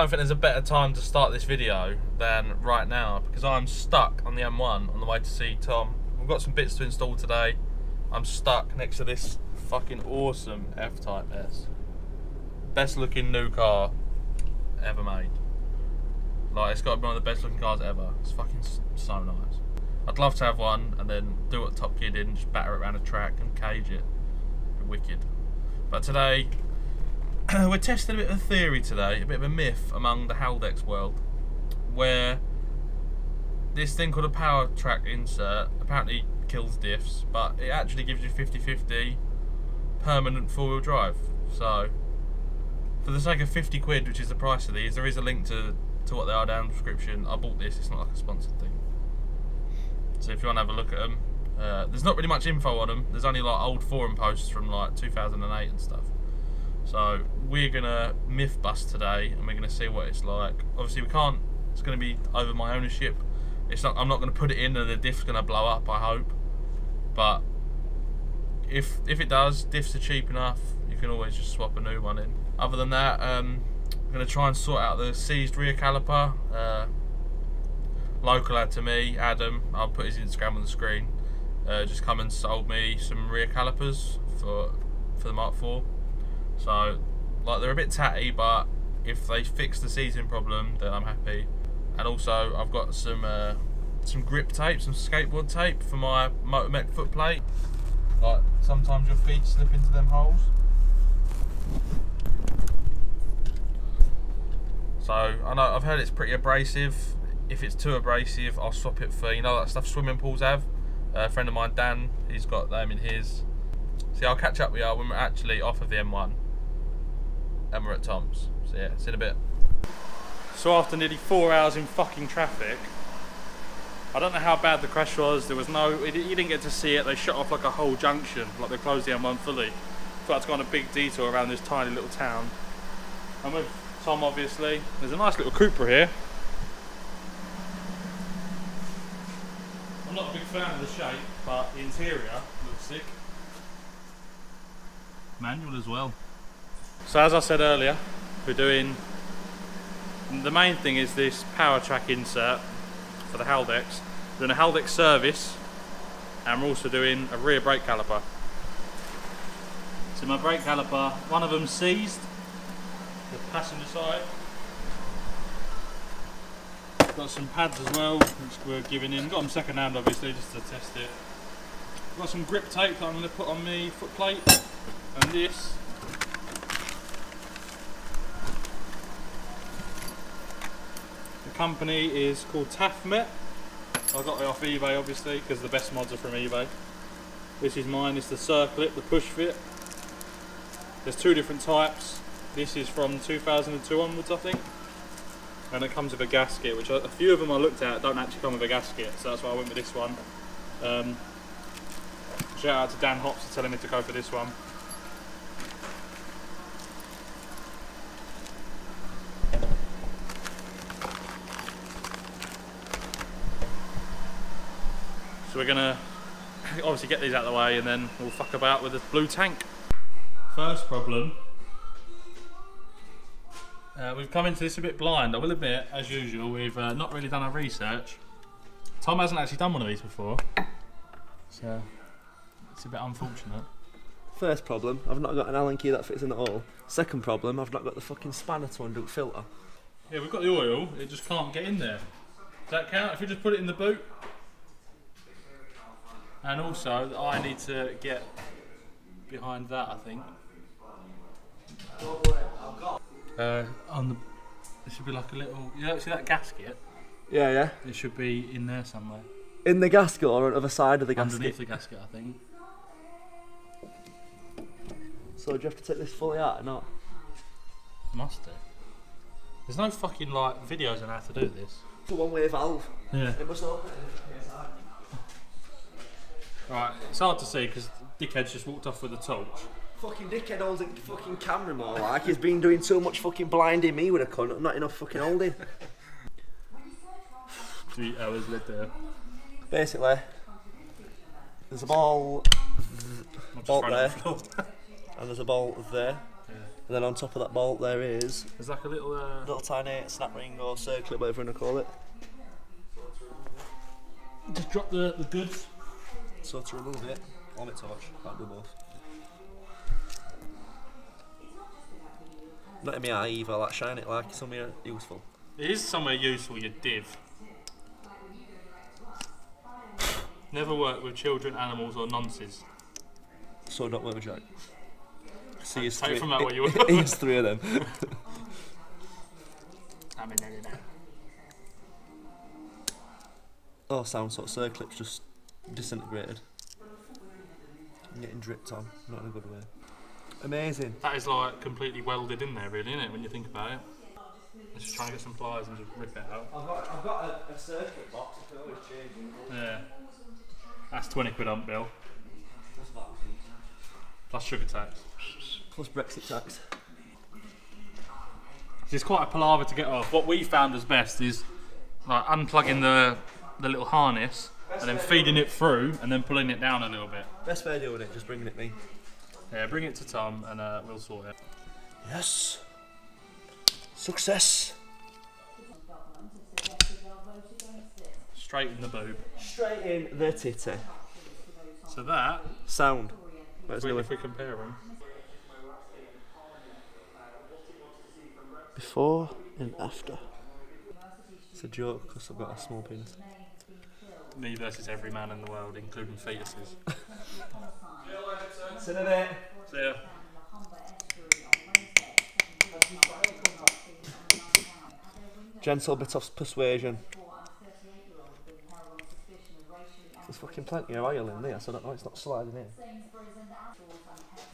don't think there's a better time to start this video than right now, because I'm stuck on the M1 on the way to see Tom. We've got some bits to install today. I'm stuck next to this fucking awesome F-Type S. Best looking new car ever made. Like, it's got to be one of the best looking cars ever. It's fucking so nice. I'd love to have one and then do what Top Gear did and just batter it around a track and cage it. It'd be wicked. But today, we're testing a bit of theory today, a bit of a myth among the Haldex world, where this thing called a Powertrack insert apparently kills diffs, but it actually gives you 50-50 permanent four-wheel drive. So, for the sake of 50 quid, which is the price of these, there is a link to what they are down in the description. I bought this, it's not like a sponsored thing. So if you want to have a look at them, there's not really much info on them. There's only like old forum posts from like 2008 and stuff. So we're gonna myth bust today, and we're gonna see what it's like. Obviously we can't, it's gonna be over my ownership. It's not, I'm not gonna put it in and the diff's gonna blow up, I hope. But if it does, diffs are cheap enough, you can always just swap a new one in. Other than that, I'm gonna try and sort out the seized rear caliper. Local lad to me, Adam, I'll put his Instagram on the screen, just come and sold me some rear calipers for the Mark IV. So, like, they're a bit tatty, but if they fix the seizing problem, then I'm happy. And also, I've got some grip tape, some skateboard tape for my Motomech footplate. Like, sometimes your feet slip into them holes. So, I know I've heard it's pretty abrasive. If it's too abrasive, I'll swap it for, you know, that stuff swimming pools have. A friend of mine, Dan, he's got them in his. See, I'll catch up with you when we're actually off of the M1 and we're at Tom's. So yeah, see you in a bit. So after nearly 4 hours in fucking traffic, I don't know how bad the crash was. There was no, you didn't get to see it. They shut off like a whole junction, like they closed the M1 fully. So I had to go on a big detour around this tiny little town. I'm with Tom, obviously. There's a nice little Cooper here. I'm not a big fan of the shape, but the interior looks sick. Manual as well. So as I said earlier, we're doing, the main thing is this Powertrack insert for the Haldex. We're doing a Haldex service, and we're also doing a rear brake caliper. So my brake caliper, one of them seized, the passenger side. Got some pads as well, which we're giving in. Got them second hand, obviously, just to test it. Got some grip tape that I'm going to put on my foot plate. And this the company is called Tafmet. I got it off eBay, obviously, because the best mods are from eBay. This is mine, it's the circlip, the push fit. There's two different types. This is from 2002 onwards, I think, and it comes with a gasket, which a few of them I looked at don't actually come with a gasket, so that's why I went with this one. Shout out to Dan Hops for telling me to go for this one. So we're gonna obviously get these out of the way and then we'll fuck about with the blue tank. First problem, we've come into this a bit blind, I will admit, as usual. We've not really done our research. Tom hasn't actually done one of these before, so it's a bit unfortunate. First problem, I've not got an Allen key that fits in at all. Second problem, I've not got the fucking spanner to undo the filter. Yeah, we've got the oil, it just can't get in there. Does that count if you just put it in the boot? And also, I need to get behind that, I think. On the, it should be like a little, you know, see that gasket? Yeah, yeah. It should be in there somewhere. In the gasket or on the other side of the gasket? Underneath the gasket, I think. So do you have to take this fully out or not? Must do. There's no fucking like videos on how to do this. It's a one-way valve. Yeah. It must open it. Right, it's hard to see because dickhead's just walked off with a torch. Fucking dickhead holding fucking camera more like. He's been doing so much fucking blinding me with a cunt, not enough fucking holding. 3 hours later. Basically, there's a ball there, and there's a ball there. Yeah. And then on top of that bolt there is... there's like a little... little tiny snap ring or circlet, whatever you want to call it. Just drop the goods. So to remove it, on its torch, that'll do both. Not in my eye either, I like shine it like somewhere useful. It is somewhere useful, you div. Never work with children, animals or nonces. So not work with Jack. See, he's three, from that way you he's three of them. I mean, oh, sound sort of circlip's just disintegrated. I'm getting dripped on, not in a good way. Amazing. That is like completely welded in there, really, isn't it, when you think about it? I'm just trying to get some pliers and just rip it out. I've got a circuit box, I can always change it. Yeah. That's 20 quid on bill. Plus VAT. Plus sugar tax. Plus Brexit tax. It's quite a palaver to get off. What we found as best is like unplugging the little harness and then feeding it through and then pulling it down a little bit. Best way of doing it, just bringing it me. Yeah, bring it to Tom and we'll sort it. Yes. Success. Straight in the boob. Straight in the titty. So that sound. If we compare them. Before and after. It's a joke because I've got a small penis. Me versus every man in the world, including fetuses. See you in a bit. See ya. Gentle bit of persuasion. There's fucking plenty of oil in there, so I don't know it's not sliding in.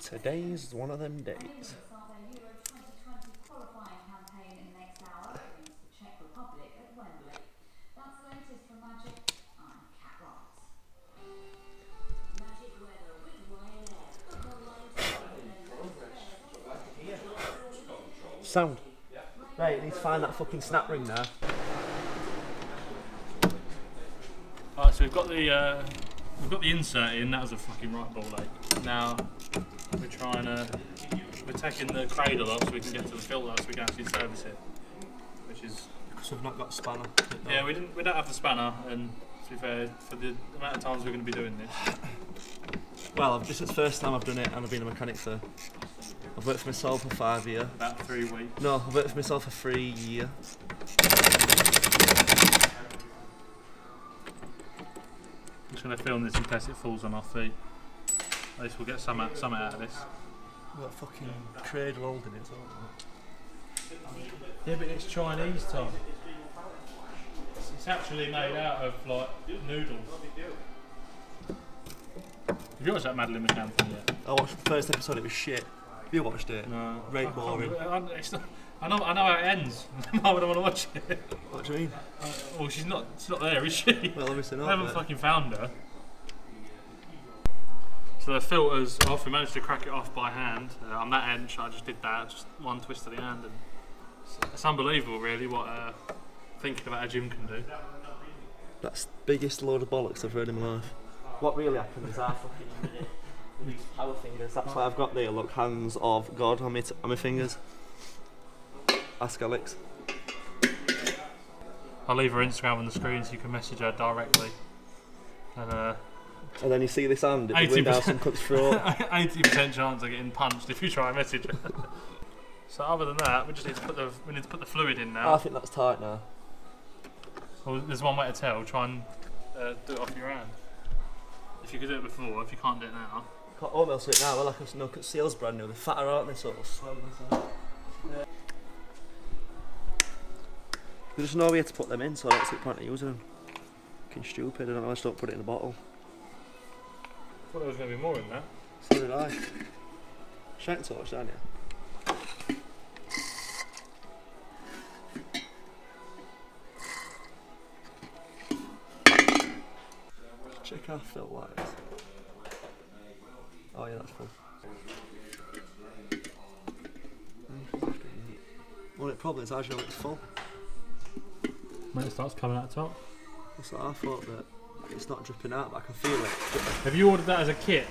Today's one of them days. Sound. Right, you need to find that fucking snap ring now. Alright, so we've got the insert in. That was a fucking right ball ache. Now we're taking the cradle off so we can get to the filter so we can actually service it. Which is because we've not got a spanner. Yeah, we don't have the spanner, and to be fair, for the amount of times we're going to be doing this. Well, this is the first time I've done it and I've been a mechanic for. I've worked for myself for 5 years. About 3 weeks. No, I've worked for myself for 3 years. I'm just going to film this in case it falls on our feet. At least we'll get some out of this. We've got fucking trade world in it, haven't we? Yeah, but it's Chinese, Tom. It's actually made out of, like, noodles. Have you watched that Madeleine McCann thing yet? I watched the first episode, it was shit. Have you watched it? No. Very boring. I know how it ends. I wouldn't want to watch it. What do you mean? Well, she's not there, is she? Well, obviously not. I haven't fucking found her. So the filter's off, we managed to crack it off by hand. On that end, I just did that, just one twist of the hand. And it's unbelievable, really, what thinking about a gym can do. That's the biggest load of bollocks I've heard in my life. What really happened is I fucking these power fingers. That's why I've got there, look, hands of God on my fingers. Ask Alex. I'll leave her Instagram on the screen so you can message her directly. And then you see this hand, it went down some cook's throat. 80% chance of getting punched if you try and message her. So other than that, we just need to put the fluid in now. I think that's tight now. Well, there's one way to tell. Try and do it off your hand. If you could do it before, if you can't do it now. I can't almost do it now, well, I can look at seals brand new, they're fatter, aren't they, sort of swell this out. Yeah. There's no way to put them in, so that's the point of using them. Fucking stupid, I just don't put it in a bottle. I thought there was going to be more in there. So did I. Shank torch, aren't you? Check our fill wires. Oh yeah, that's full. Well, it probably is, as you know, it's full. When it starts coming out the top. That's what I thought, that it's not dripping out, but I can feel it. Have you ordered that as a kit?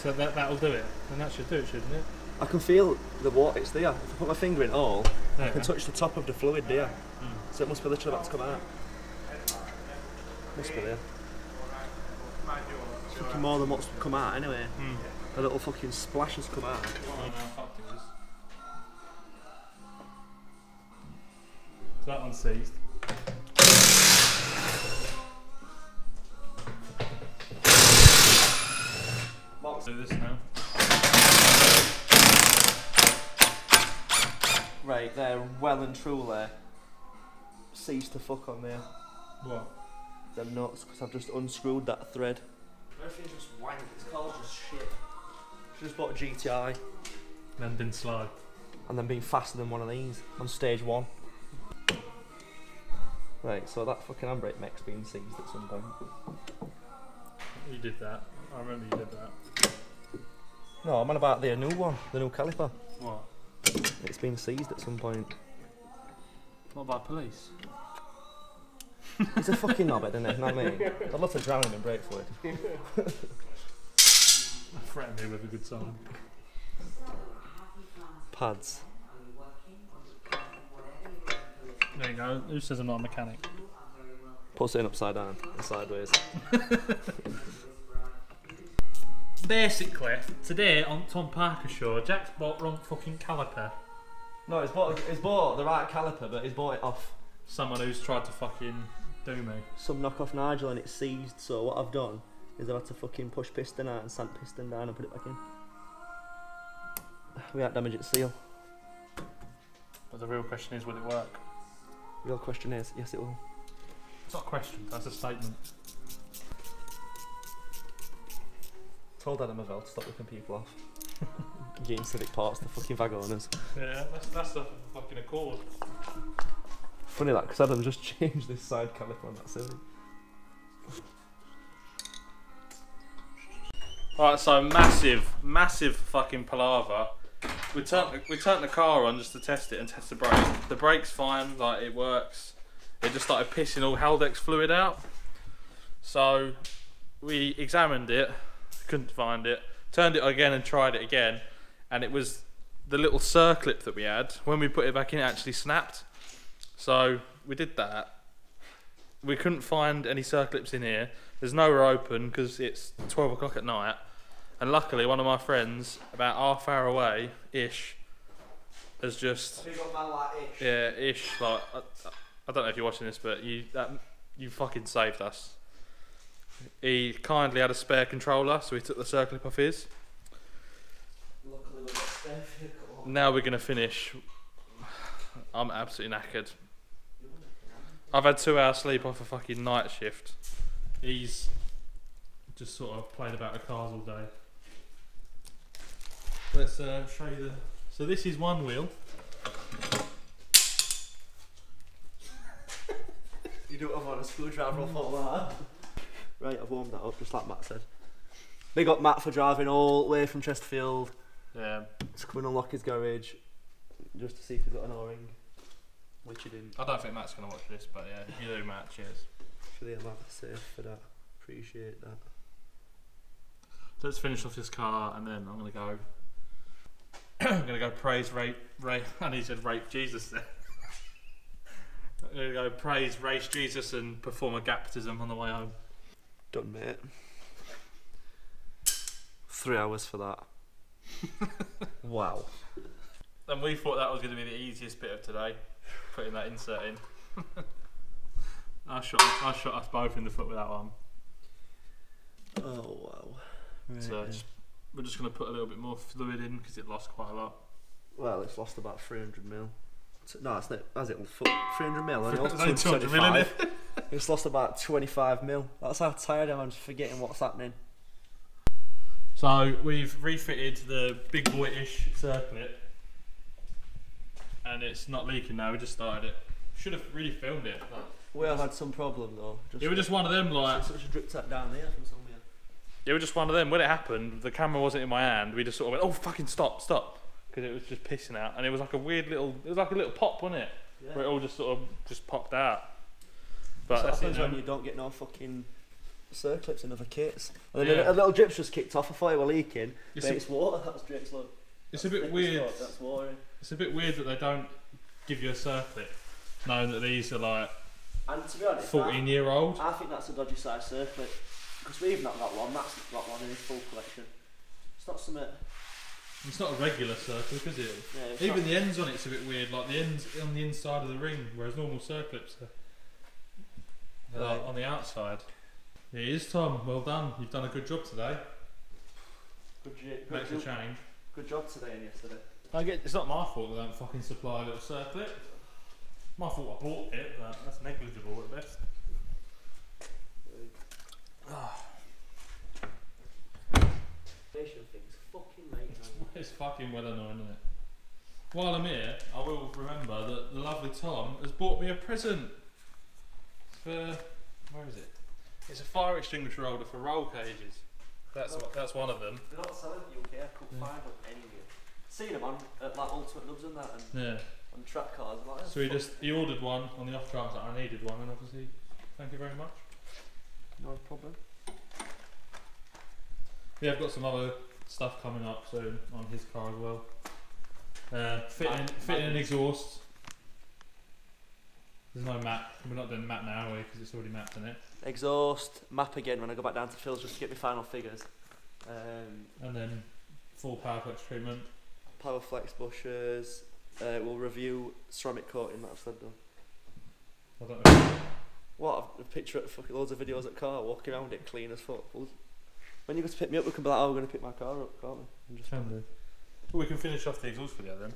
So that'll do it? Then that should do it, shouldn't it? I can feel the water, it's there. If I put my finger in all, I can touch the top of the fluid there. So it must be literally about to come out. Must be there. It's fucking more than what's come out anyway. A little fucking splash has come out. So that one's seized. Let's do this now. Right, they're well and truly seized to fuck on there. What? They're nuts, because I've just unscrewed that thread. Everything's just wank, it's called just shit. Just bought a GTI. And then been slow. And then been faster than one of these on stage one. Right, so that fucking handbrake mech's been seized at some point. You did that. I remember you did that. No, I'm on about the new one, the new caliper. What? It's been seized at some point. Not by police. It's a fucking knobhead, isn't it? Not me. I'd love to drown him in brake fluid. Threaten me with a good song. Pads. There you go. Who says I'm not a mechanic? Puts it in upside down and sideways. Basically, today on Tom Parker's show, Jack's bought wrong fucking caliper. No, he's bought the right caliper, but he's bought it off someone who's tried to fucking do me. Some knockoff Nigel, and it's seized, so what I've done is I've had to fucking push piston out and sand piston down and put it back in. We can't damage its seal. But the real question is, will it work? The real question is, yes it will. It's not a question, that's a statement. Told Adam as well to stop ripping people off. Getting civic parts to fucking vag owners. Yeah, that's a fucking accord. Funny that, because Adam just changed this side caliper on that civic. Alright, so massive fucking palaver. We turned the car on just to test it and test the brakes. The brake's fine, like it works. It just started pissing all Haldex fluid out. So we examined it. Couldn't find it, turned it again and tried it again, and it was the little circlip that we had when we put it back in, it actually snapped. So we did that. We couldn't find any circlips in here. There's nowhere open because it's 12 o'clock at night, and luckily one of my friends about half hour away ish has just I don't know if you're watching this, but you fucking saved us. He kindly had a spare controller, so he took the circlip off his. Luckily we've got spare vehicle. Now we're going to finish. I'm absolutely knackered. I've had 2 hours sleep off a fucking night shift. He's just sort of played about with cars all day. Let's show you the... So this is one wheel. You don't have on a screwdriver off all that. Right, I've warmed that up, just like Matt said. Big up Matt for driving all the way from Chesterfield. Yeah. To come and unlock his garage, just to see if he's got an O-ring, which he didn't. I don't think Matt's going to watch this, but yeah, if you do, Matt, cheers. For the amount of safe for that, appreciate that. So let's finish off this car, and then I'm going to go... I'm going to go praise, rape, and he said rape Jesus there. I'm going to go praise, race Jesus, and perform a baptism on the way home. Done, mate. 3 hours for that. Wow. And we thought that was going to be the easiest bit of today, putting that insert in. I shot us both in the foot with that one. Oh, wow. Really? So we're just going to put a little bit more fluid in because it lost quite a lot. Well, it's lost about 300 mil. No, it's not. Has it? 300 mil. And it's 200 mil, isn't it? It's lost about 25 mil. That's how tired I am, just forgetting what's happening. So we've refitted the big boy-ish circlip, and it's not leaking now. We just started it. Should have really filmed it. Like, we have had some problem though. It was just one of them, like such a drip tap down there from somewhere. It was just one of them. When it happened, the camera wasn't in my hand. We just sort of went, "Oh fucking stop," because it was just pissing out, and it was like a weird little. It was like a little pop, wasn't it? Yeah. Where it all just sort of popped out. But that's what happens when you don't get no fucking circlips in other kits. And then a little drip's just kicked off. I thought it was leaking, but it's water that's drips, look. It's a bit weird. That's worrying. It's a bit weird that they don't give you a circuit, knowing that these are like, and to be honest, 14-year-old. I think that's a dodgy size circuit, because we've not got one. Matt's not got one in his full collection. It's not something. It's not a regular circuit, is it? Yeah, even the ends on it's a bit weird, like the ends on the inside of the ring, whereas normal circuits are like on the outside. It is, Tom. Well done. You've done a good job today. Good makes job. A change. Good job today and yesterday. I get it's not my fault that I don't fucking supply a little circlet. My fault I bought it, but that's negligible at best. Things fucking late, it's fucking well annoying, isn't it? While I'm here, I will remember that the lovely Tom has bought me a present. For where is it? It's a fire extinguisher holder for roll cages. That's one of them. They're not selling at UK. I could find them anywhere. Seen them on like Ultimate Nubs and that, and on track cars. Like, so he ordered one on the off chance that I needed one, and obviously, thank you very much. No problem. Yeah, I've got some other stuff coming up soon on his car as well. Fitting an exhaust. There's no map. We're not doing the map now, are we? Because it's already mapped in it. Exhaust, map again when I go back down to Phil's just to get my final figures. And then full Powerflex treatment. Powerflex bushers. We'll review ceramic coating that I've said done. I don't know. What? I've picture of fucking loads of videos at car, walking around it clean as fuck. When you go to pick me up, we can be like, oh, we're going to pick my car up, can't we? And just can do. Well, we can finish off the exhaust video then.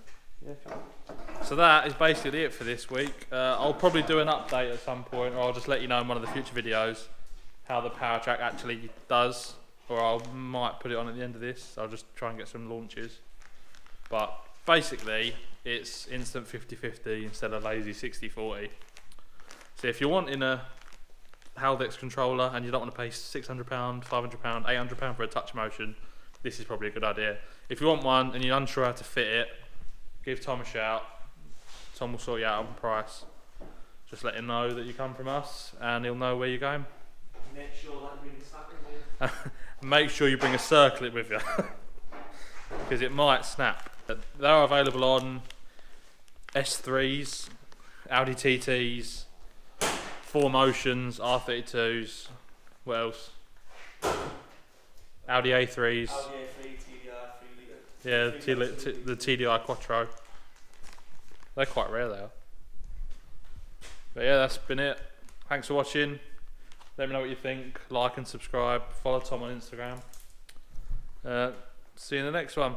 Yeah, sure. So that is basically it for this week. I'll probably do an update at some point, or I'll just let you know in one of the future videos how the Powertrack actually does, or I might put it on at the end of this. I'll just try and get some launches, but basically it's instant 50-50 instead of lazy 60-40. So if you're wanting a Haldex controller and you don't want to pay £600, £500, £800 for a touch motion, this is probably a good idea. If you want one and you're unsure how to fit it, give Tom a shout. Tom will sort you out on price. Just let him know that you come from us and he'll know where you're going. Make sure that you bring a snap with you. Make sure you bring a circlet with you. Because it might snap. They're available on S3s, Audi TTs, 4Motions, R32s, what else? Audi A3s. Audi A3, TDI. Yeah, the TDI Quattro. They're quite rare, they are. But yeah, that's been it. Thanks for watching. Let me know what you think. Like and subscribe. Follow Tom on Instagram. See you in the next one.